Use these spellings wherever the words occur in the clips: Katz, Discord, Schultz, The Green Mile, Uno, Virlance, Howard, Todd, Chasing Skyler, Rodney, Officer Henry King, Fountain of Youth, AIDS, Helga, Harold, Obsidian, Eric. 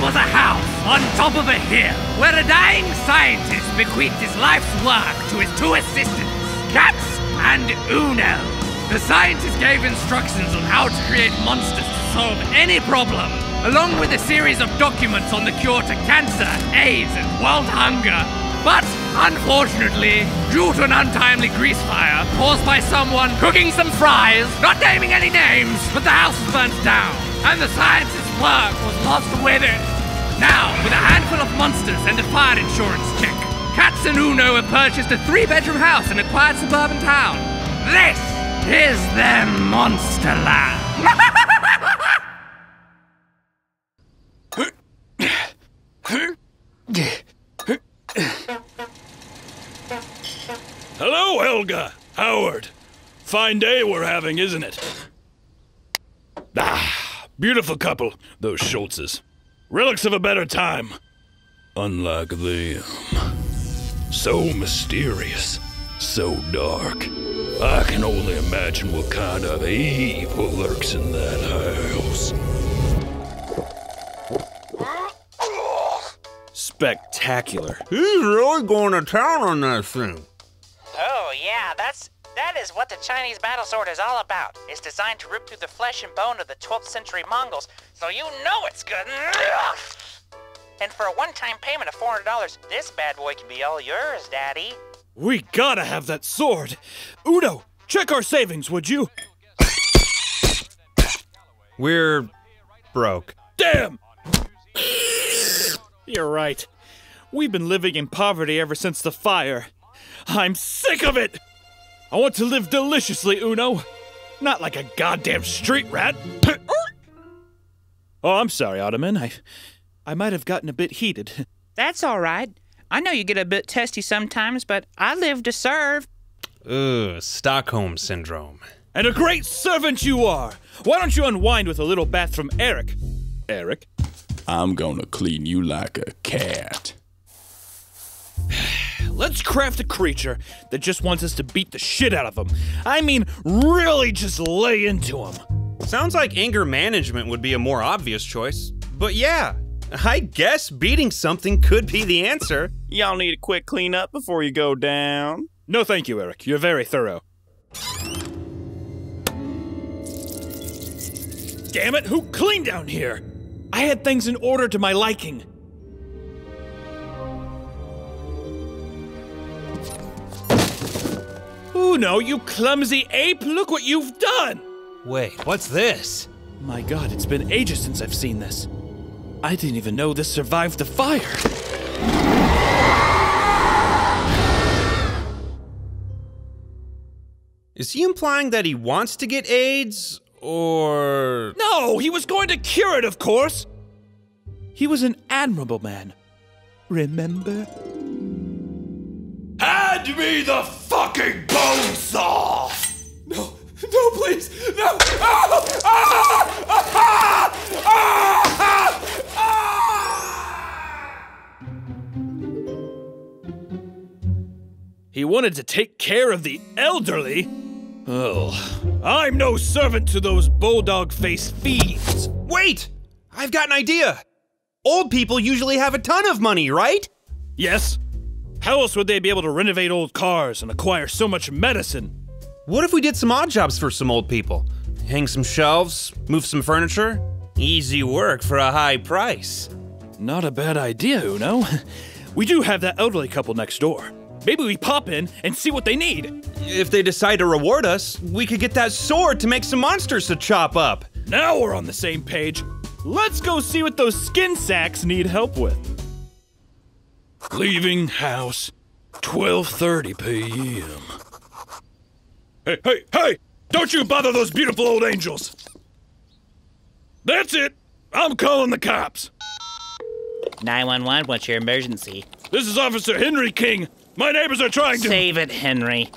There was a house on top of a hill where a dying scientist bequeathed his life's work to his two assistants, Katz and Uno. The scientist gave instructions on how to create monsters to solve any problem, along with a series of documents on the cure to cancer, AIDS, and world hunger. But, unfortunately, due to an untimely grease fire caused by someone cooking some fries, not naming any names, but the house was burnt down, and the scientist's work was lost with it. Now, with a handful of monsters and a fire insurance check, Katz and Uno have purchased a 3-bedroom house in a quiet suburban town. This is their monster land. Hello, Helga! Howard! Fine day we're having, isn't it? Ah, beautiful couple, those Schultzes. Relics of a better time. Unlike them. So mysterious. So dark. I can only imagine what kind of evil lurks in that house. Spectacular. He's really going to town on that thing. Oh yeah, that is what the Chinese battle sword is all about. It's designed to rip through the flesh and bone of the 12th century Mongols, so you know it's good. And for a one-time payment of $400, this bad boy can be all yours, Daddy. We gotta have that sword. Uno, check our savings, would you? We're broke. Damn! You're right. We've been living in poverty ever since the fire. I'm sick of it! I want to live deliciously, Uno. Not like a goddamn street rat. Oh, I'm sorry, Ottoman. I might have gotten a bit heated. That's all right. I know you get a bit testy sometimes, but I live to serve. Ugh, Stockholm Syndrome. And a great servant you are! Why don't you unwind with a little bath from Eric? Eric? I'm gonna clean you like a cat. Let's craft a creature that just wants us to beat the shit out of him. I mean, really just lay into him. Sounds like anger management would be a more obvious choice. But yeah, I guess beating something could be the answer. Y'all need a quick cleanup before you go down. No thank you, Eric. You're very thorough. Damn it, who cleaned down here? I had things in order to my liking. Uno, you clumsy ape! Look what you've done! Wait, what's this? My God, it's been ages since I've seen this. I didn't even know this survived the fire. Is he implying that he wants to get AIDS? Or... No! He was going to cure it, of course! He was an admirable man. Remember? Hand me the fucking bone saw! No! No, please! No! Ah! Ah! Ah! Ah! Ah! Ah! He wanted to take care of the elderly? Oh, I'm no servant to those bulldog-faced fiends. Wait! I've got an idea! Old people usually have a ton of money, right? Yes. How else would they be able to renovate old cars and acquire so much medicine? What if we did some odd jobs for some old people? Hang some shelves, move some furniture? Easy work for a high price. Not a bad idea, Uno. We do have that elderly couple next door. Maybe we pop in and see what they need. If they decide to reward us, we could get that sword to make some monsters to chop up. Now we're on the same page. Let's go see what those skin sacks need help with. Leaving house, 12:30 p.m. Hey, hey, hey! Don't you bother those beautiful old angels! That's it! I'm calling the cops! 911, what's your emergency? This is Officer Henry King. My neighbors are trying to— Save it, Henry.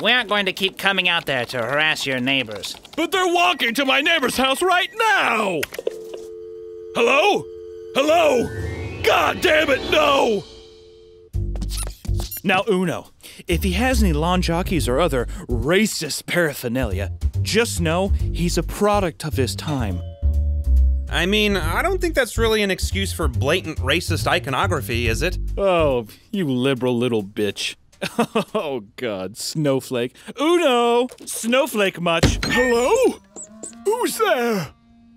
We aren't going to keep coming out there to harass your neighbors. But they're walking to my neighbor's house right now! Hello? Hello? God damn it, no! Now, Uno, if he has any lawn jockeys or other racist paraphernalia, just know he's a product of his time. I mean, I don't think that's really an excuse for blatant racist iconography, is it? Oh, you liberal little bitch. Oh God, Snowflake. Uno! Snowflake much? Hello? Who's there?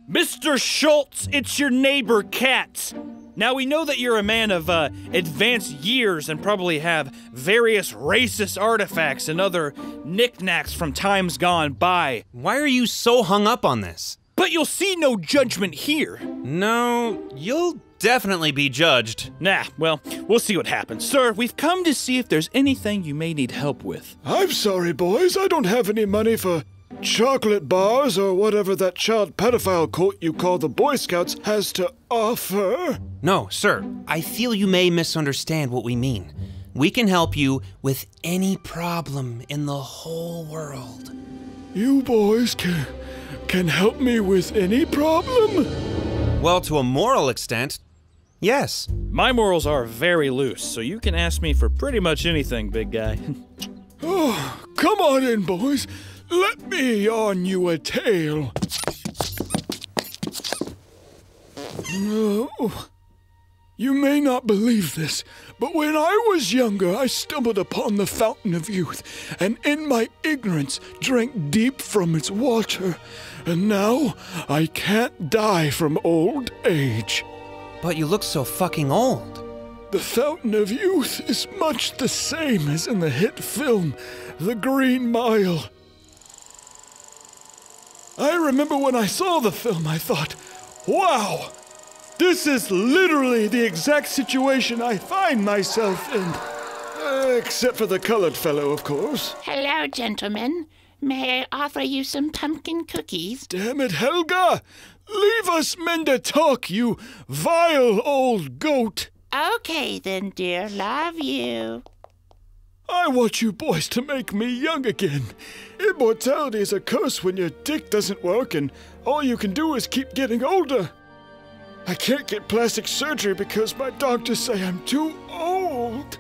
Mr. Schultz, it's your neighbor, Katz. Now, we know that you're a man of advanced years and probably have various racist artifacts and other knickknacks from times gone by. Why are you so hung up on this? But you'll see no judgment here. No, you'll definitely be judged. Nah, well, we'll see what happens. Sir, we've come to see if there's anything you may need help with. I'm sorry, boys. I don't have any money for chocolate bars or whatever that child pedophile cult you call the Boy Scouts has to offer. No, sir. I feel you may misunderstand what we mean. We can help you with any problem in the whole world. You boys can help me with any problem? Well, to a moral extent, yes. My morals are very loose, so you can ask me for pretty much anything, big guy. Oh, come on in, boys. Let me yarn you a tale. Oh, you may not believe this, but when I was younger, I stumbled upon the Fountain of Youth, and in my ignorance, drank deep from its water. And now, I can't die from old age. But you look so fucking old. The Fountain of Youth is much the same as in the hit film, The Green Mile. I remember when I saw the film, I thought, wow, this is literally the exact situation I find myself in. Except for the colored fellow, of course. Hello, gentlemen. May I offer you some pumpkin cookies? Damn it, Helga! Leave us men to talk, you vile old goat! Okay then, dear. Love you. I want you boys to make me young again. Immortality is a curse when your dick doesn't work and all you can do is keep getting older. I can't get plastic surgery because my doctors say I'm too old.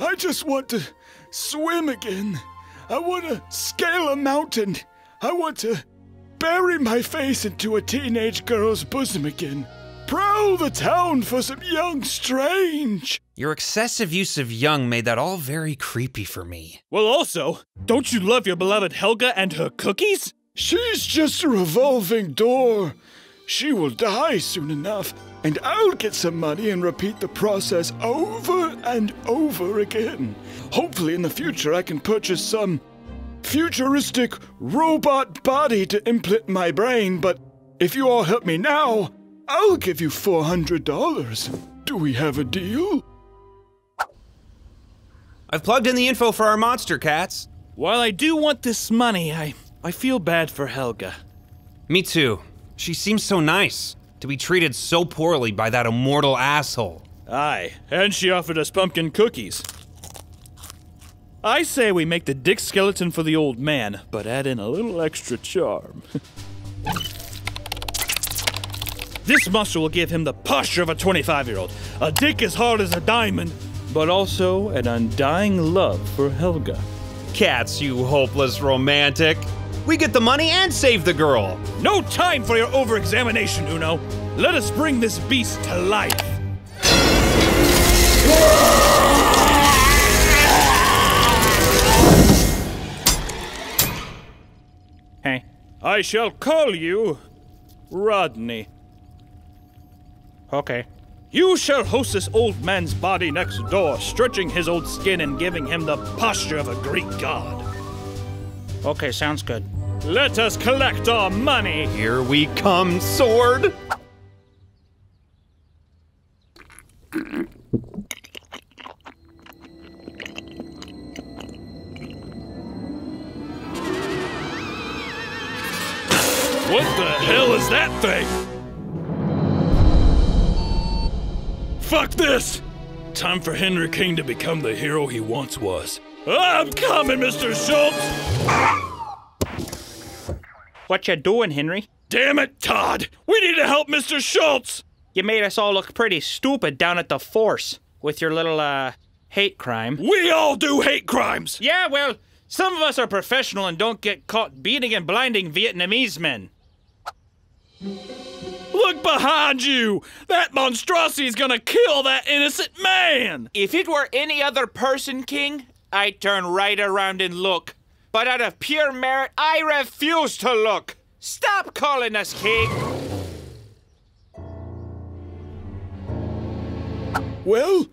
I just want to swim again. I want to scale a mountain. I want to bury my face into a teenage girl's bosom again. Prowl the town for some young strange! Your excessive use of young made that all very creepy for me. Well, also, don't you love your beloved Helga and her cookies? She's just a revolving door. She will die soon enough, and I'll get some money and repeat the process over and over again. Hopefully in the future I can purchase some futuristic robot body to implant my brain, but if you all help me now, I'll give you $400. Do we have a deal? I've plugged in the info for our monster, Katz. While I do want this money, I feel bad for Helga. Me too. She seems so nice, to be treated so poorly by that immortal asshole. Aye, and she offered us pumpkin cookies. I say we make the dick skeleton for the old man, but add in a little extra charm. This monster will give him the posture of a 25-year-old, a dick as hard as a diamond, but also an undying love for Helga. Katz, you hopeless romantic. We get the money and save the girl. No time for your over-examination, Uno. Let us bring this beast to life. Hey. I shall call you Rodney. Okay. You shall host this old man's body next door, stretching his old skin and giving him the posture of a Greek god. Okay, sounds good. Let us collect our money! Here we come, sword! What the hell is that thing? Fuck this! Time for Henry King to become the hero he once was. I'm coming, Mr. Schultz! What you doing, Henry? Damn it, Todd! We need to help Mr. Schultz! You made us all look pretty stupid down at the force with your little, hate crime. We all do hate crimes! Yeah, well, some of us are professional and don't get caught beating and blinding Vietnamese men. Look behind you! That monstrosity is gonna kill that innocent man! If it were any other person, King, I'd turn right around and look. But out of pure merit, I refuse to look! Stop calling us, King! Well,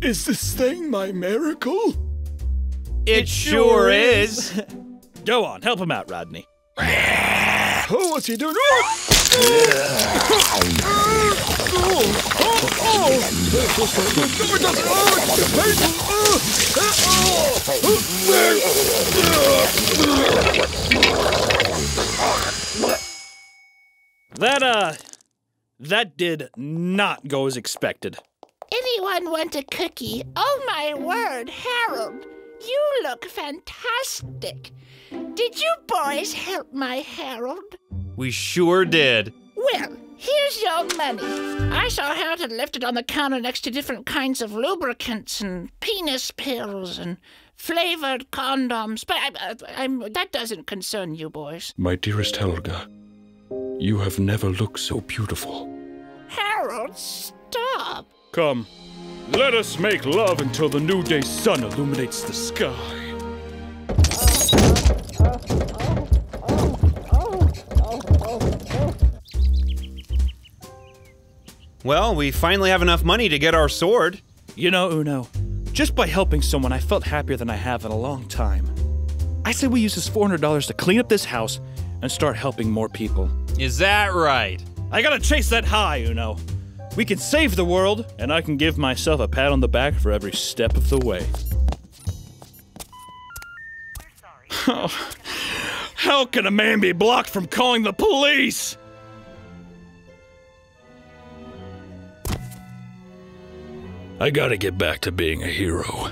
is this thing my miracle? It sure is! Go on, help him out, Rodney. Oh, what's he doing? That did not go as expected. Anyone want a cookie? Oh my word, Harold, you look fantastic. Did you boys help my Harold? We sure did. Well, here's your money. I saw Harold left it on the counter next to different kinds of lubricants and penis pills and flavored condoms. But that doesn't concern you boys. My dearest Helga, you have never looked so beautiful. Harold, stop. Come, let us make love until the new day sun illuminates the sky. Well, we finally have enough money to get our sword. You know, Uno, just by helping someone, I felt happier than I have in a long time. I say we use this $400 to clean up this house and start helping more people. Is that right? I gotta chase that high, Uno. We can save the world, and I can give myself a pat on the back for every step of the way. Oh, how can a man be blocked from calling the police? I gotta get back to being a hero.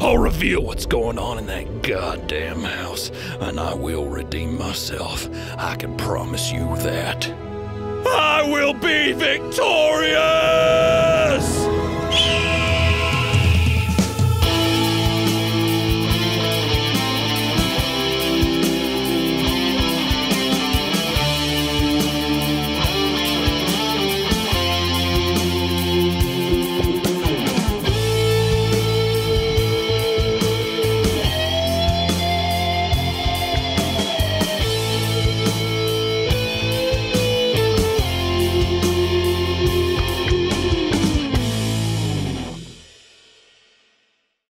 I'll reveal what's going on in that goddamn house, and I will redeem myself. I can promise you that. I will be victorious!